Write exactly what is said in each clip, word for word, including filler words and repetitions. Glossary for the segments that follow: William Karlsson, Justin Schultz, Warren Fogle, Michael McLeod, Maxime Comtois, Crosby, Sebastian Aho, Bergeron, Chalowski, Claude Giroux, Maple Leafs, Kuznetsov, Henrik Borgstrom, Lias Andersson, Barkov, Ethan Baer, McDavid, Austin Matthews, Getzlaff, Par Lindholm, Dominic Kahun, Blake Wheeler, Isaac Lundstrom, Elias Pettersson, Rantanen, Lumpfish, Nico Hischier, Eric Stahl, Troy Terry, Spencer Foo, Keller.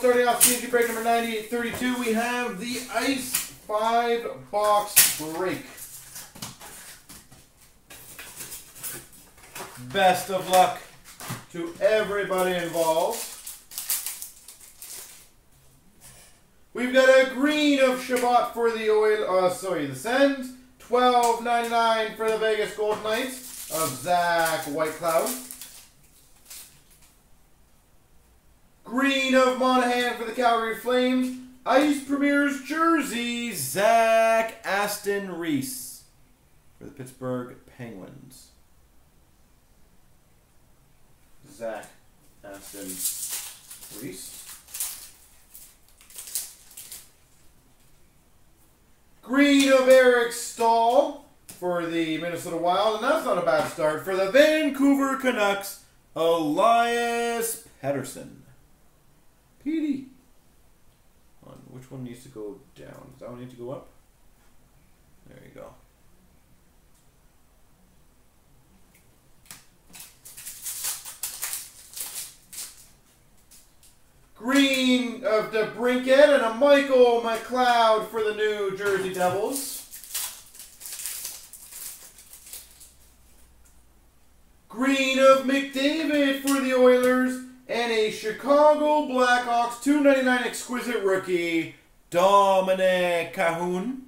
starting off C N G break number ninety-eight thirty-two, we have the Ice five box break. Best of luck to everybody involved. We've got a green of Shabbat for the oil, uh, sorry, the Sens. twelve ninety-nine for the Vegas Golden Knights of Zach Whitecloud. Green of Monahan for the Calgary Flames. Ice Premier's jersey, Zach Aston Reese for the Pittsburgh Penguins. Zach Aston Reese. Green of Eric Stahl for the Minnesota Wild. And that's not a bad start for the Vancouver Canucks, Elias Pettersson. P D. On which one needs to go down? Does that one need to go up? There you go. Green of DeBrincat and a Michael McLeod for the New Jersey Devils. Green of McDavid for the Oilers. And a Chicago Blackhawks two ninety-nine exquisite rookie, Dominic Kahun.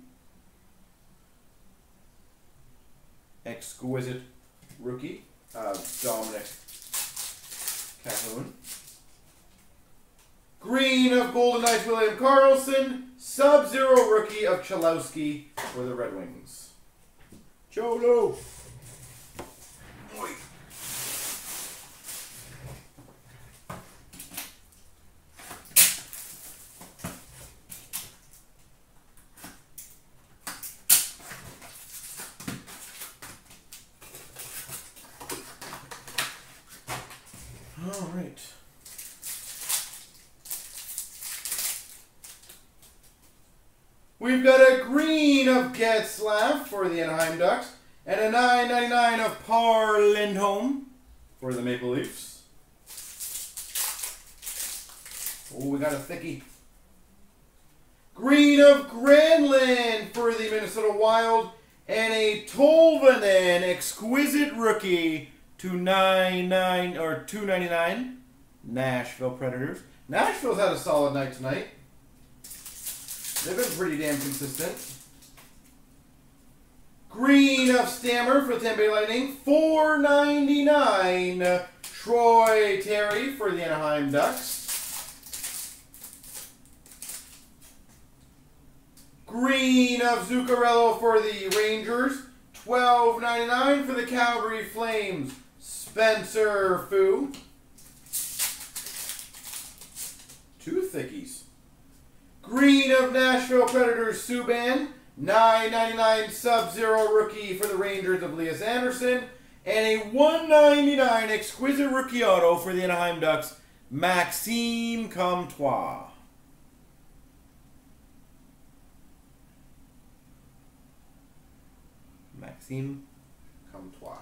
Exquisite rookie, uh, Dominic Kahun. Green of Golden Knights, William Karlsson. Sub-Zero rookie of Chalowski for the Red Wings. Cholo. Oi. We've got a green of Getzlaff for the Anaheim Ducks and a nine ninety-nine of Par Lindholm for the Maple Leafs. Oh, we got a thickie. Green of Granlund for the Minnesota Wild and a Tolvanen exquisite rookie two ninety-nine or two ninety-nine Nashville Predators. Nashville's had a solid night tonight. They've been pretty damn consistent. Green of Stammer for the Tampa Bay Lightning. four ninety-nine Troy Terry for the Anaheim Ducks. Green of Zuccarello for the Rangers. twelve ninety-nine for the Calgary Flames, Spencer Foo. Two thickies. Green of Nashville Predators, Subban. nine ninety-nine Sub-Zero rookie for the Rangers of Lias Andersson. And a one ninety-nine exquisite rookie auto for the Anaheim Ducks, Maxime Comtois. Maxime Comtois.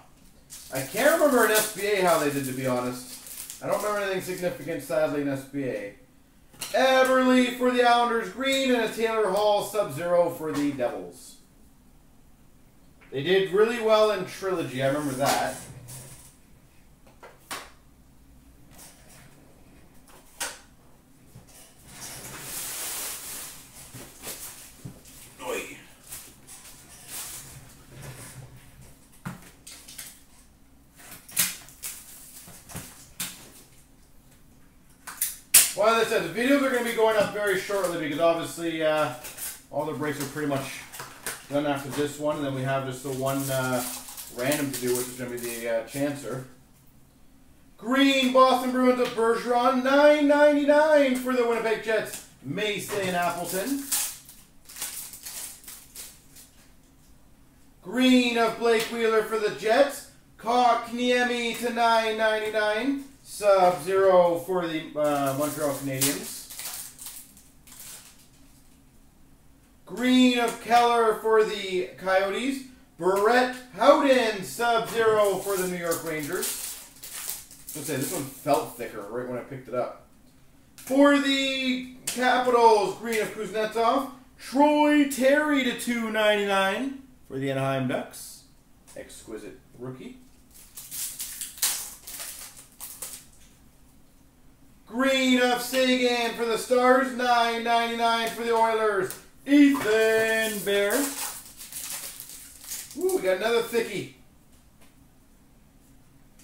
I can't remember in S B A how they did, to be honest. I don't remember anything significant, sadly, in S B A. Everly for the Islanders, green, and a Taylor Hall Sub-Zero for the Devils. They did really well in Trilogy, I remember that. Oy. Well, as I said, the videos are going to be going up very shortly because obviously uh, all the breaks are pretty much done after this one. And then we have just the one uh, random to do, which is going to be the uh, Chancer. Green, Boston Bruins of Bergeron. nine ninety-nine for the Winnipeg Jets, Mace Appleton. Green of Blake Wheeler for the Jets. Kotkaniemi to nine ninety-nine. Sub-Zero for the uh, Montreal Canadiens. Green of Keller for the Coyotes. Brett Howden, Sub-Zero for the New York Rangers. I was going to say, this one felt thicker right when I picked it up. For the Capitals, green of Kuznetsov. Troy Terry to two ninety-nine for the Anaheim Ducks. Exquisite rookie. Green of Seguin for the Stars. nine ninety-nine for the Oilers. Ethan Baer. Ooh, we got another thickie.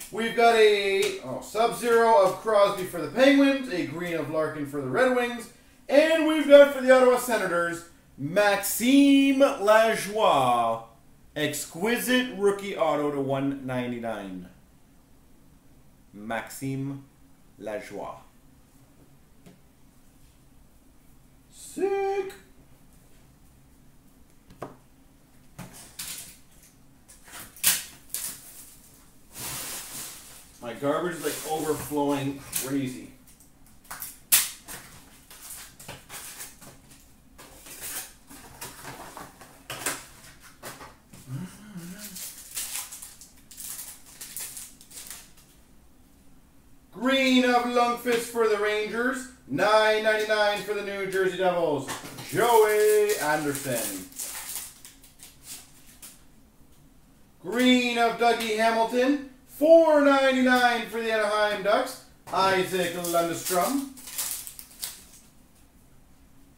We've got a oh, Sub-Zero of Crosby for the Penguins, a green of Larkin for the Red Wings, and we've got for the Ottawa Senators, Maxime Lajoie, exquisite rookie auto to one ninety-nine. Maxime Lajoie. Sick. My garbage is like overflowing crazy. Green of Lumpfish for the Rangers. nine ninety-nine for the New Jersey Devils. Joey Anderson. Green of Dougie Hamilton. four ninety-nine for the Anaheim Ducks, Isaac Lundstrom.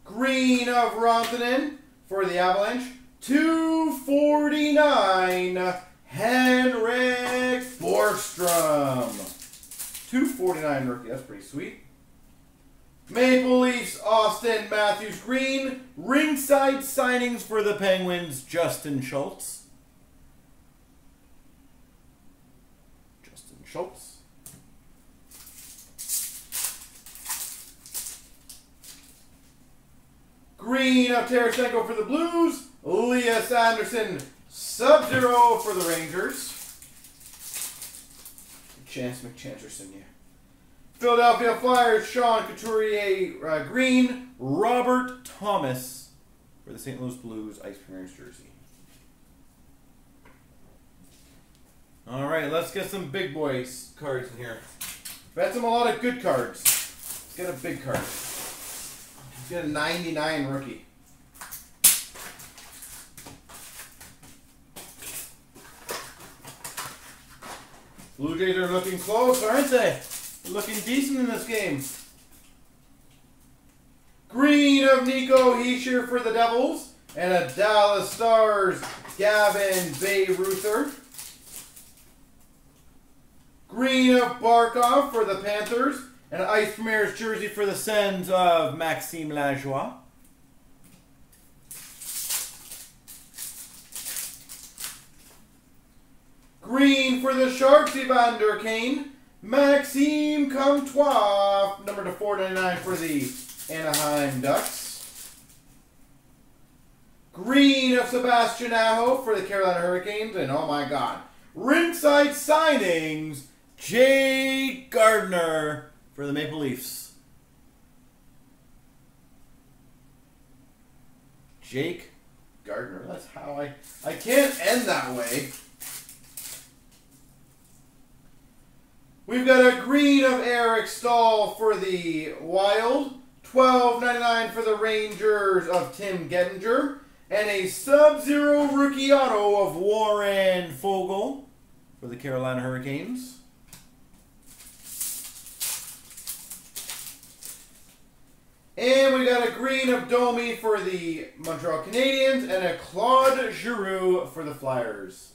Green of Rantanen for the Avalanche, two forty-nine Henrik Borgstrom. two forty-nine rookie, that's pretty sweet. Maple Leafs, Austin Matthews. Green, ringside signings for the Penguins, Justin Schultz. Schultz. Green of Tarasenko for the Blues. Lias Andersson, Sub-Zero for the Rangers. Chance McChanderson, yeah. Philadelphia Flyers, Sean Couturier, uh, green. Robert Thomas for the Saint Louis Blues, Ice Premier's jersey. All right, let's get some big boys cards in here. Bet some a lot of good cards. Let's get a big card. Let's get a ninety-nine rookie. Blue Jays are looking close, aren't they? They're looking decent in this game. Green of Nico Hischier for the Devils. And a Dallas Stars, Gavin Bayreuther. Green of Barkov for the Panthers. And an Ice Premier's jersey for the Sens of Maxime Lajoie. Green for the Sharks, Evander Kane. Maxime Comtois, number to four ninety-nine for the Anaheim Ducks. Green of Sebastian Aho for the Carolina Hurricanes. And oh my god, ringside signings, Jake Gardiner for the Maple Leafs. Jake Gardiner. That's how I... I can't end that way. We've got a green of Eric Stahl for the Wild. twelve ninety-nine for the Rangers of Tim Gettinger. And a Sub-Zero rookie auto of Warren Fogle for the Carolina Hurricanes. And we got a green of Domi for the Montreal Canadiens and a Claude Giroux for the Flyers.